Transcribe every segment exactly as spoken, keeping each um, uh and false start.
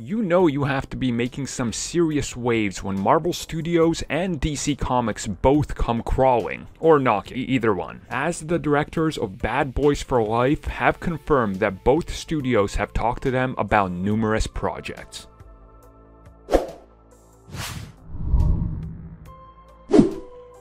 you know you have to be making some serious waves when Marvel Studios and D C Comics both come crawling, or knocking, either one. As the directors of Bad Boys for Life have confirmed that both studios have talked to them about numerous projects.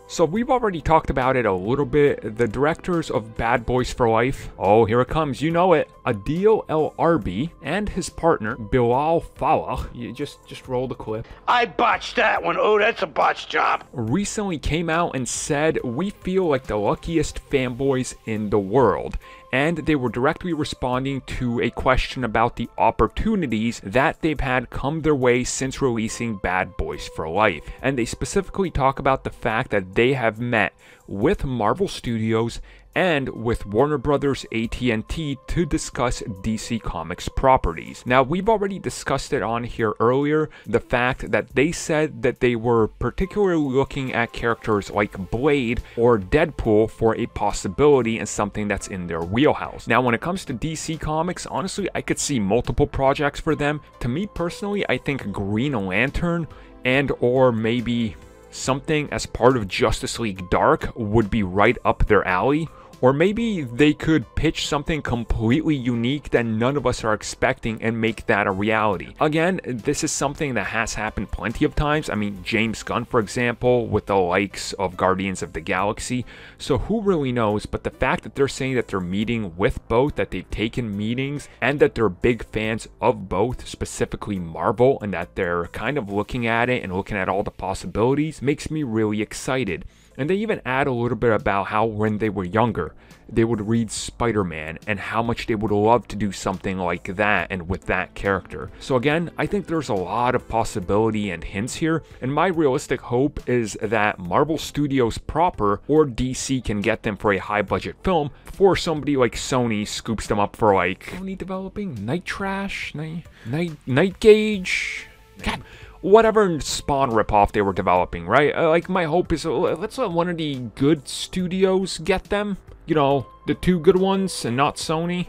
So we've already talked about it a little bit, the directors of Bad Boys for Life, oh here it comes, you know it, Adil El Arbi and his partner Bilal Fallah, you just, just roll the clip. I botched that one, oh that's a botched job. Recently came out and said, we feel like the luckiest fanboys in the world. And they were directly responding to a question about the opportunities that they've had come their way since releasing Bad Boys for Life. And they specifically talk about the fact that they have met with Marvel Studios and with Warner Brothers A T and T to discuss D C Comics properties. Now, we've already discussed it on here earlier, the fact that they said that they were particularly looking at characters like Blade or Deadpool for a possibility and something that's in their wheelhouse. Now, when it comes to D C Comics, honestly, I could see multiple projects for them. To me personally, I think Green Lantern and or maybe something as part of Justice League Dark would be right up their alley. Or maybe they could pitch something completely unique that none of us are expecting and make that a reality. Again, this is something that has happened plenty of times. I mean, James Gunn, for example, with the likes of Guardians of the Galaxy. So who really knows? But the fact that they're saying that they're meeting with both, that they've taken meetings, and that they're big fans of both, specifically Marvel, and that they're kind of looking at it and looking at all the possibilities makes me really excited. And they even add a little bit about how when they were younger, they would read Spider-Man and how much they would love to do something like that and with that character. So again, I think there's a lot of possibility and hints here. And my realistic hope is that Marvel Studios proper or D C can get them for a high budget film before somebody like Sony scoops them up for like... Sony developing? Night Trash? Night, night, night Gauge? God. Whatever Spawn ripoff they were developing, right? Like, my hope is, let's let one of the good studios get them. You know, the two good ones and not Sony.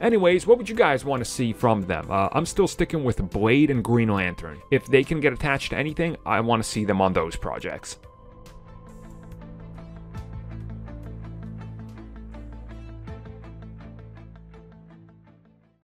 Anyways, what would you guys want to see from them? Uh, I'm still sticking with Blade and Green Lantern. If they can get attached to anything, I want to see them on those projects.